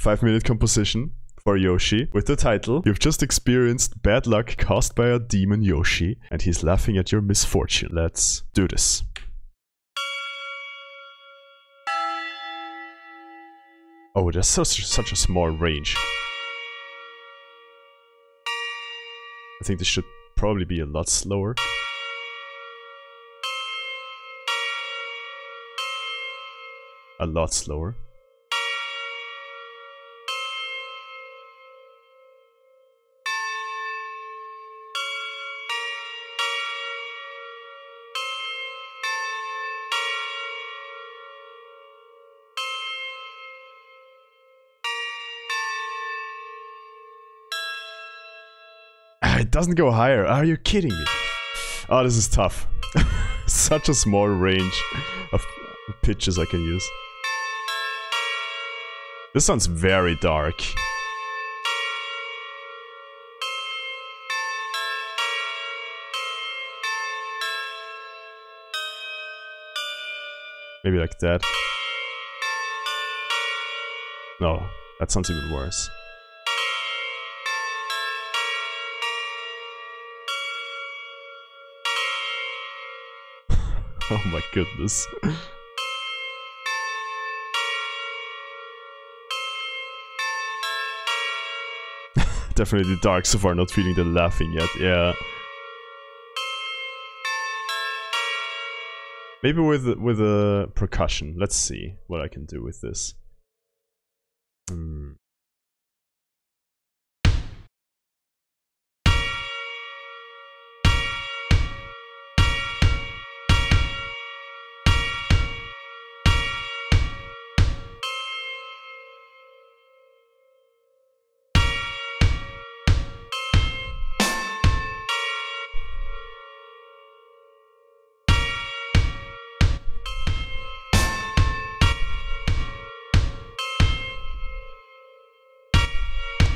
5-minute composition for Yoshi with the title, "You've just experienced bad luck caused by a demon Yoshi, and he's laughing at your misfortune." Let's do this. Oh, there's such a small range. I think this should probably be a lot slower. A lot slower. It doesn't go higher. Are you kidding me? Oh, this is tough. Such a small range of pitches I can use. This sounds very dark. Maybe like that. No, that sounds even worse. Oh my goodness. Definitely dark so far, not feeling the laughing yet, yeah. Maybe with a percussion. Let's see what I can do with this.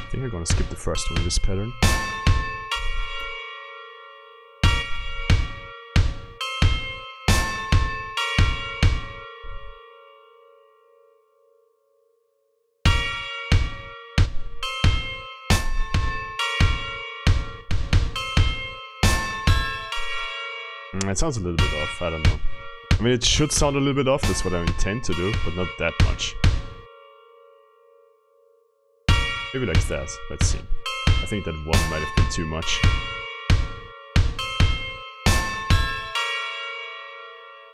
I think I'm gonna skip the first one in this pattern. It sounds a little bit off, I don't know. I mean, it should sound a little bit off, that's what I intend to do, but not that much. Maybe like that, let's see. I think that one might have been too much.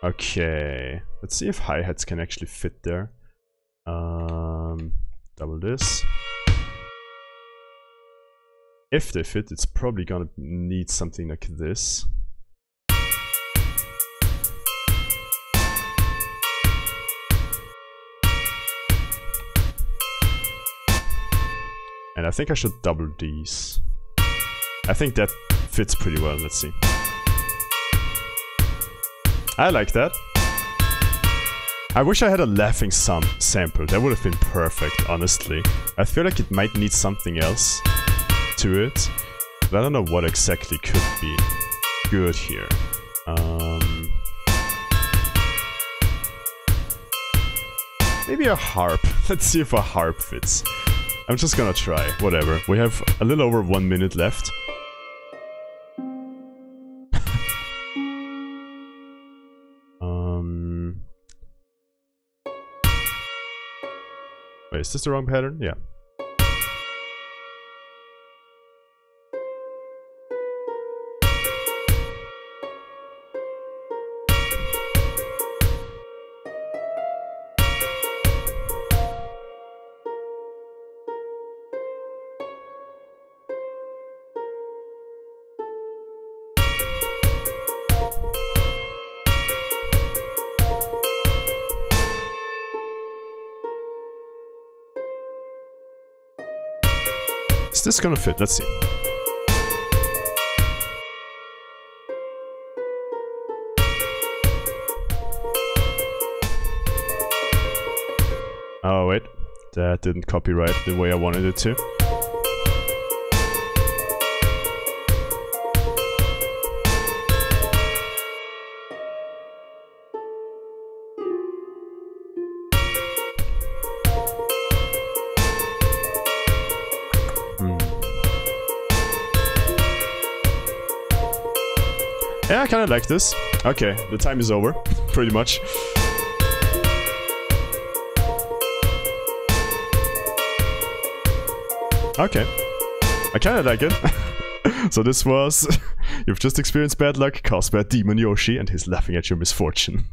Okay, let's see if hi-hats can actually fit there. Double this. If they fit, it's probably gonna need something like this. And I think I should double these. I think that fits pretty well, let's see. I like that. I wish I had a laughing sample, that would have been perfect, honestly. I feel like it might need something else to it, but I don't know what exactly could be good here. Maybe a harp, let's see if a harp fits. I'm just gonna try, whatever. We have a little over 1 minute left. Wait, is this the wrong pattern? Yeah. Is this gonna fit? Let's see. Oh wait, that didn't copyright the way I wanted it to. Yeah, I kind of like this. Okay, the time is over, pretty much. Okay. I kind of like it. So this was... You've just experienced bad luck caused by Demon Yoshi, and he's laughing at your misfortune.